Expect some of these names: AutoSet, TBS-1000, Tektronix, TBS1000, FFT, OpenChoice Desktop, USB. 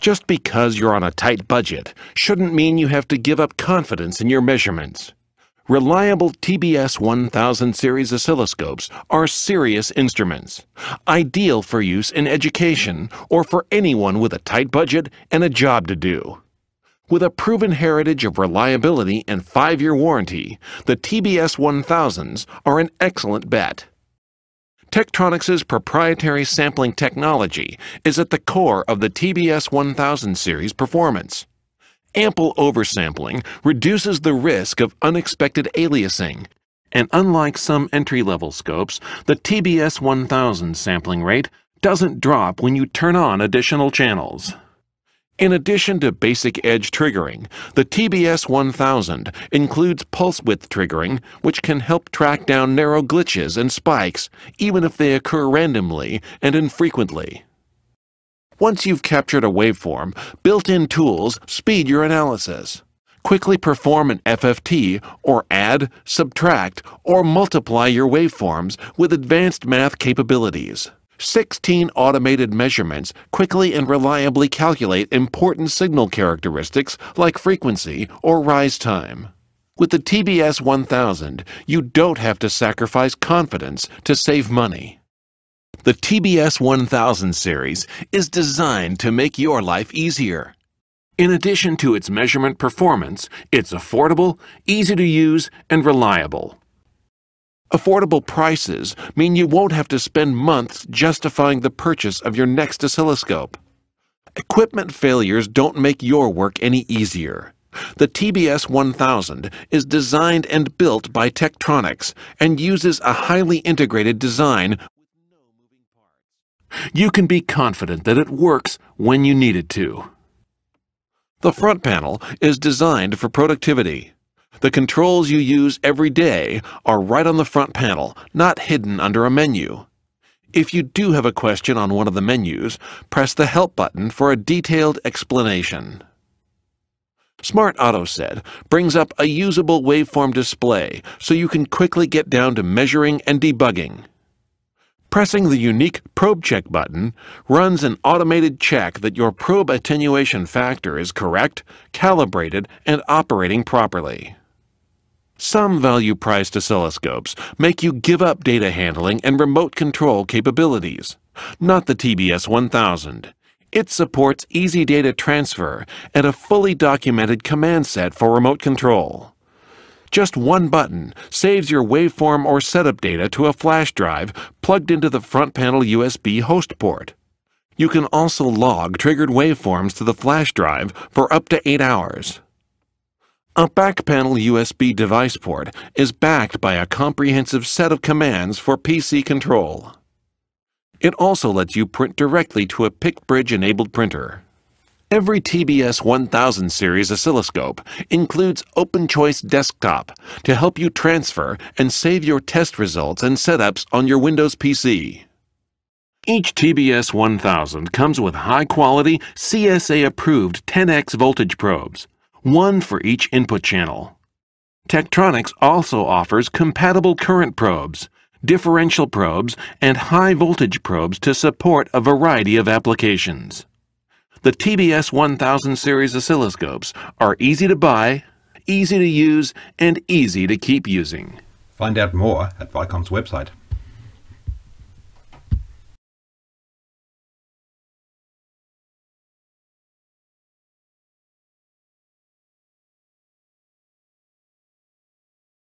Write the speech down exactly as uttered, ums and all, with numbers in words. Just because you're on a tight budget shouldn't mean you have to give up confidence in your measurements. Reliable T B S one thousand series oscilloscopes are serious instruments, ideal for use in education or for anyone with a tight budget and a job to do. With a proven heritage of reliability and five-year warranty, the T B S one thousands are an excellent bet. Tektronix's proprietary sampling technology is at the core of the T B S one thousand series performance. Ample oversampling reduces the risk of unexpected aliasing, and unlike some entry-level scopes, the T B S one thousand sampling rate doesn't drop when you turn on additional channels. In addition to basic edge triggering, the T B S one thousand includes pulse width triggering, which can help track down narrow glitches and spikes, even if they occur randomly and infrequently. Once you've captured a waveform, built-in tools speed your analysis. Quickly perform an F F T or add, subtract, or multiply your waveforms with advanced math capabilities. sixteen automated measurements quickly and reliably calculate important signal characteristics like frequency or rise time. With the T B S one thousand, you don't have to sacrifice confidence to save money. The T B S one thousand series is designed to make your life easier. In addition to its measurement performance, it's affordable, easy to use, and reliable. Affordable prices mean you won't have to spend months justifying the purchase of your next oscilloscope. Equipment failures don't make your work any easier. The T B S one thousand is designed and built by Tektronix and uses a highly integrated design with no moving parts. You can be confident that it works when you need it to. The front panel is designed for productivity. The controls you use every day are right on the front panel, not hidden under a menu. If you do have a question on one of the menus, press the Help button for a detailed explanation. Smart AutoSet brings up a usable waveform display so you can quickly get down to measuring and debugging. Pressing the unique Probe Check button runs an automated check that your probe attenuation factor is correct, calibrated, and operating properly. Some value-priced oscilloscopes make you give up data handling and remote control capabilities. Not the T B S one thousand. It supports easy data transfer and a fully documented command set for remote control. Just one button saves your waveform or setup data to a flash drive plugged into the front panel U S B host port. You can also log triggered waveforms to the flash drive for up to eight hours. A back panel U S B device port is backed by a comprehensive set of commands for P C control. It also lets you print directly to a PictBridge-enabled printer. Every T B S one thousand series oscilloscope includes OpenChoice Desktop to help you transfer and save your test results and setups on your Windows P C. Each T B S one thousand comes with high-quality, C S A-approved ten X voltage probes, one for each input channel. Tektronix also offers compatible current probes, differential probes, and high-voltage probes to support a variety of applications. The T B S one thousand series oscilloscopes are easy to buy, easy to use, and easy to keep using. Find out more at Vicom's website.